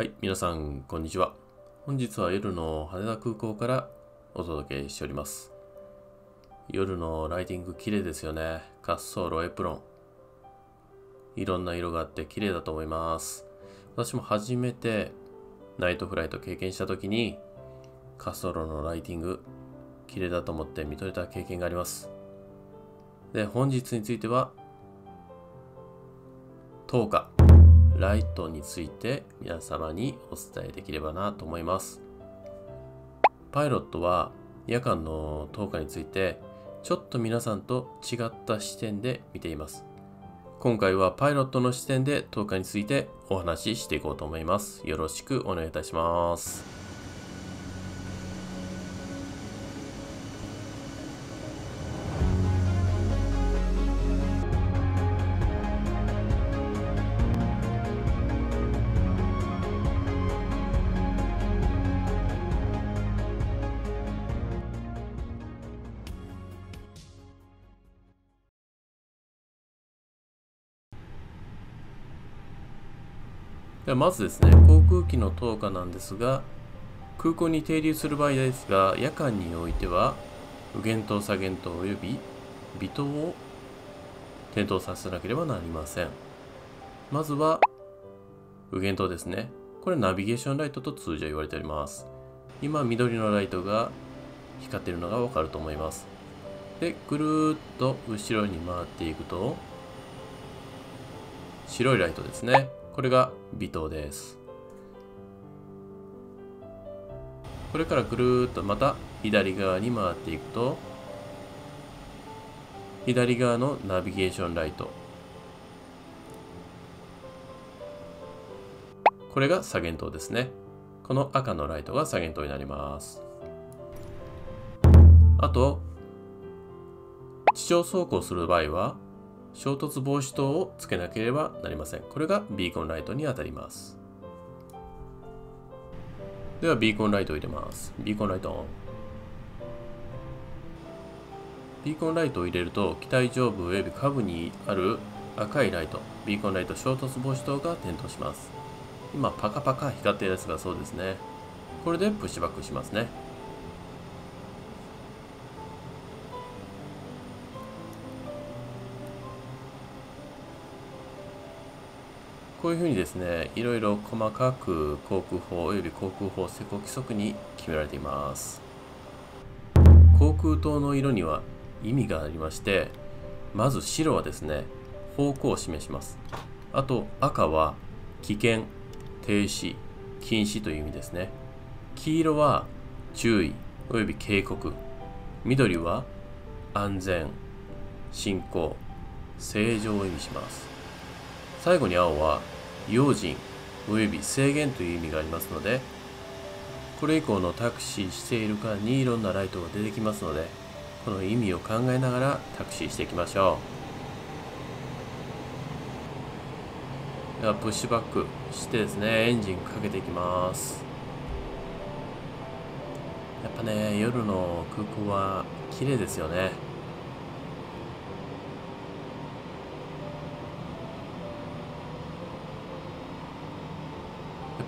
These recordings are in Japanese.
はい、皆さん、こんにちは。本日は夜の羽田空港からお届けしております。夜のライティング綺麗ですよね。滑走路、エプロン。いろんな色があって綺麗だと思います。私も初めてナイトフライト経験した時に滑走路のライティング綺麗だと思って見とれた経験があります。で、本日については10日。ライトについて皆様にお伝えできればなと思います。パイロットは夜間の灯火についてちょっと皆さんと違った視点で見ています。今回はパイロットの視点で灯火についてお話ししていこうと思います。よろしくお願いいたします。まずですね、航空機の灯火なんですが、空港に停留する場合ですが、夜間においては右舷灯、左舷灯および尾灯を点灯させなければなりません。まずは右舷灯ですね。これナビゲーションライトと通常言われております。今緑のライトが光っているのがわかると思います。で、ぐるーっと後ろに回っていくと白いライトですね。これが尾灯です。これからぐるーっとまた左側に回っていくと、左側のナビゲーションライト。これが左舷灯ですね。この赤のライトが左舷灯になります。あと、地上走行する場合は、衝突防止灯をつけなければなりません。これがビーコンライトにあたります。ではビーコンライトを入れます。ビーコンライトオン。ビーコンライトを入れると、機体上部及び下部にある赤いライト、ビーコンライト衝突防止灯が点灯します。今パカパカ光っているやつがそうですね。これでプッシュバックしますね。こういうふうにですね、いろいろ細かく航空法および航空法施行規則に決められています。航空灯の色には意味がありまして、まず白はですね、方向を示します。あと赤は危険、停止、禁止という意味ですね。黄色は注意および警告。緑は安全、進行、正常を意味します。最後に青は用心及び制限という意味がありますので、これ以降のタクシーしている間にいろんなライトが出てきますので、この意味を考えながらタクシーしていきましょう。ではプッシュバックしてですね、エンジンかけていきます。やっぱね、夜の空港は綺麗ですよね。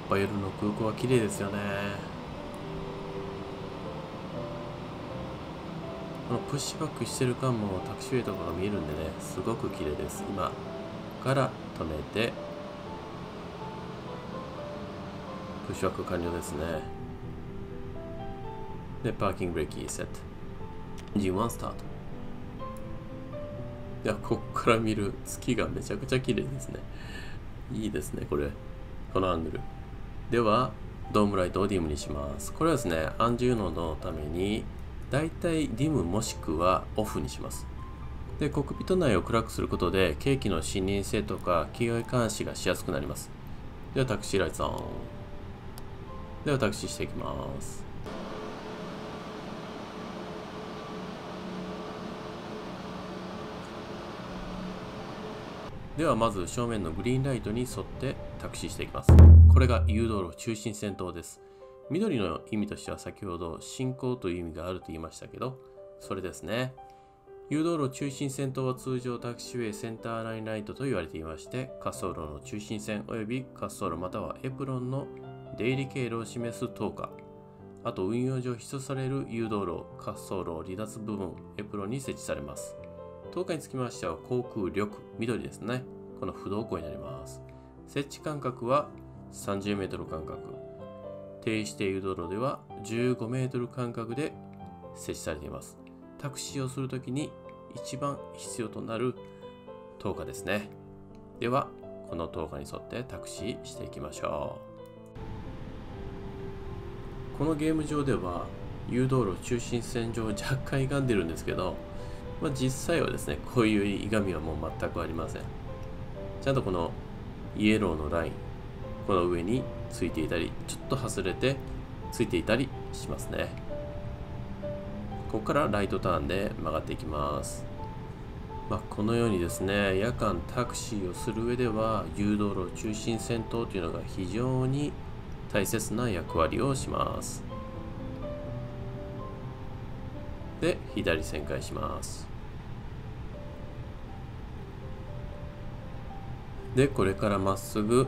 やっぱ夜の空港は綺麗ですよね。このプッシュバックしてる間もタクシーウェイとかが見えるんでね、すごく綺麗です。今から止めて、プッシュバック完了ですね。で、パーキングブレーキセット。エンジン1スタート。いや、こっから見る月がめちゃくちゃ綺麗ですね。いいですね、これ。このアングル。では、ドームライトをディムにします。これはですね、安全運動のために、だいたいディムもしくはオフにします。で、コックピット内を暗くすることで、計器の視認性とか、機外監視がしやすくなります。では、タクシーライトオン。では、タクシーしていきます。では、まず正面のグリーンライトに沿ってタクシーしていきます。これが誘導路中心線灯です。緑の意味としては先ほど進行という意味があると言いましたけど、それですね。誘導路中心線とは通常タクシーウェイセンターラインライトと言われていまして、滑走路の中心線及び滑走路またはエプロンの出入り経路を示す灯火、あと運用上必須される誘導路、滑走路離脱部分、エプロンに設置されます。灯火につきましては航空緑、緑ですね。この不動光になります。設置間隔は30メートル間隔。停止定誘導路では15メートル間隔で設置されています。タクシーをするときに一番必要となる灯火ですね。では、この灯火に沿ってタクシーしていきましょう。このゲーム上では誘導路中心線上若干歪んでるんですけど、実際はですね、こういう歪みはもう全くありません。ちゃんとこのイエローのライン、この上についていたり、ちょっと外れてついていたりしますね。ここからライトターンで曲がっていきます。このようにですね、夜間タクシーをする上では誘導路中心線灯というのが非常に大切な役割をします。で、左旋回します。で、これからまっすぐ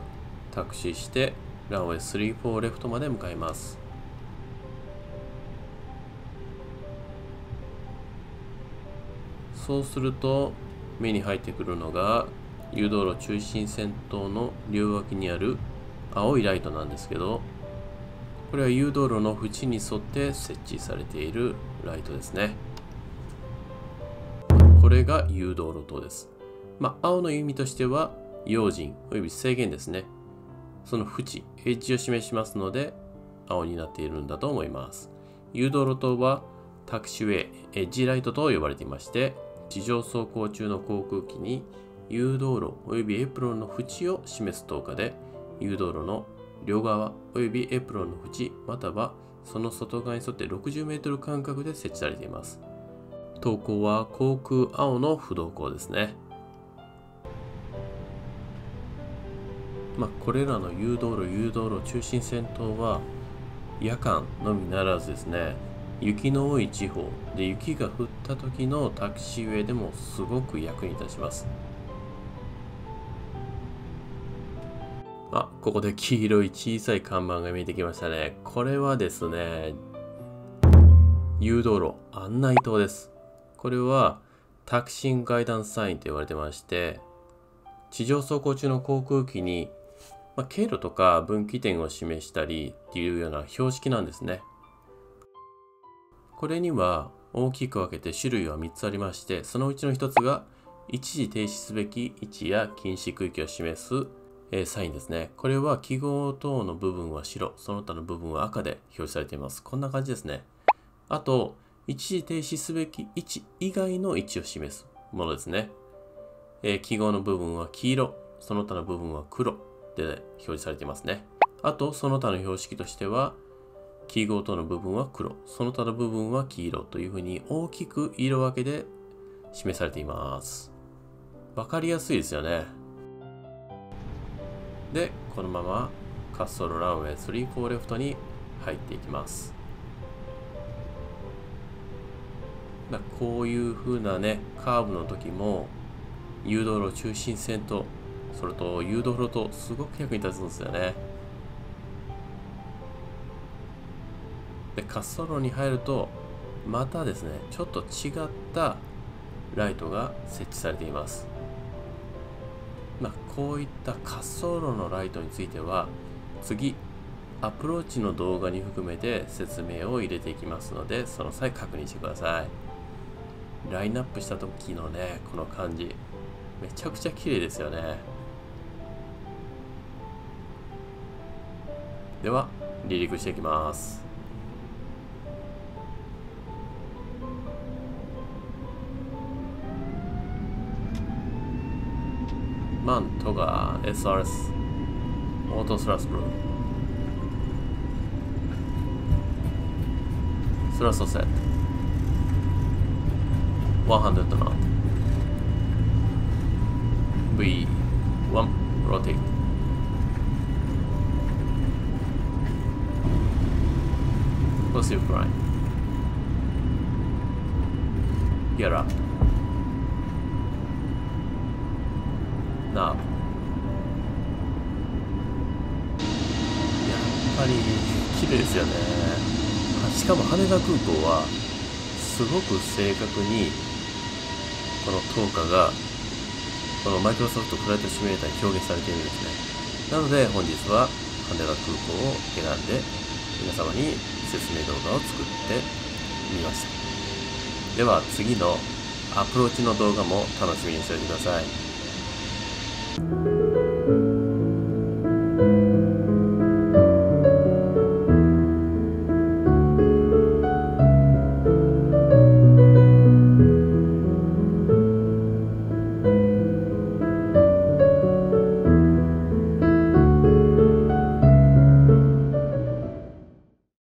タクシーしてランウェイ34レフトまで向かいます。そうすると目に入ってくるのが誘導路中心線灯の両脇にある青いライトなんですけど、これは誘導路の縁に沿って設置されているライトですね。これが誘導路灯です。青の意味としては用心および制限ですね。その縁、エッジを示しますので青になっているんだと思います。誘導路灯はタクシーウェイエッジライトと呼ばれていまして、地上走行中の航空機に誘導路及びエプロンの縁を示す灯火で、誘導路の両側及びエプロンの縁またはその外側に沿って60メートル間隔で設置されています。灯光は航空青の不動光ですね。これらの誘導路中心線灯は夜間のみならずですね、雪の多い地方で雪が降った時のタクシーウェイでもすごく役に立ちます。ここで黄色い小さい看板が見えてきましたね。これはですね、誘導路案内灯です。これはタクシーガイダンスサインと言われてまして、地上走行中の航空機に、経路とか分岐点を示したりっていうような標識なんですね。これには大きく分けて種類は3つありまして、そのうちの1つが一時停止すべき位置や禁止区域を示す、サインですね。これは記号等の部分は白、その他の部分は赤で表示されています。こんな感じですね。あと一時停止すべき位置以外の位置を示すものですね。記号の部分は黄色、その他の部分は黒で表示されていますね。あとその他の標識としては記号等の部分は黒、その他の部分は黄色というふうに大きく色分けで示されています。わかりやすいですよね。で、このまま滑走路ランウェイ34レフトに入っていきます。こういうふうなね、カーブの時も誘導路中心線と、それと誘導路とすごく役に立つんですよね。で、滑走路に入るとまたですね、ちょっと違ったライトが設置されています。こういった滑走路のライトについては次アプローチの動画に含めて説明を入れていきますので、その際確認してください。ラインナップした時のね、この感じめちゃくちゃ綺麗ですよね。では離陸していきます。マントガー SRS オートスラスプロスラストセット100ノット V1 ローテイトポジティブクラインギアアップなあ。やっぱり綺麗ですよね。しかも羽田空港はすごく正確にこの灯火がこのマイクロソフトフライトシミュレーターに表現されているんですね。なので本日は羽田空港を選んで皆様に説明動画を作ってみました。では次のアプローチの動画も楽しみにしておいてください。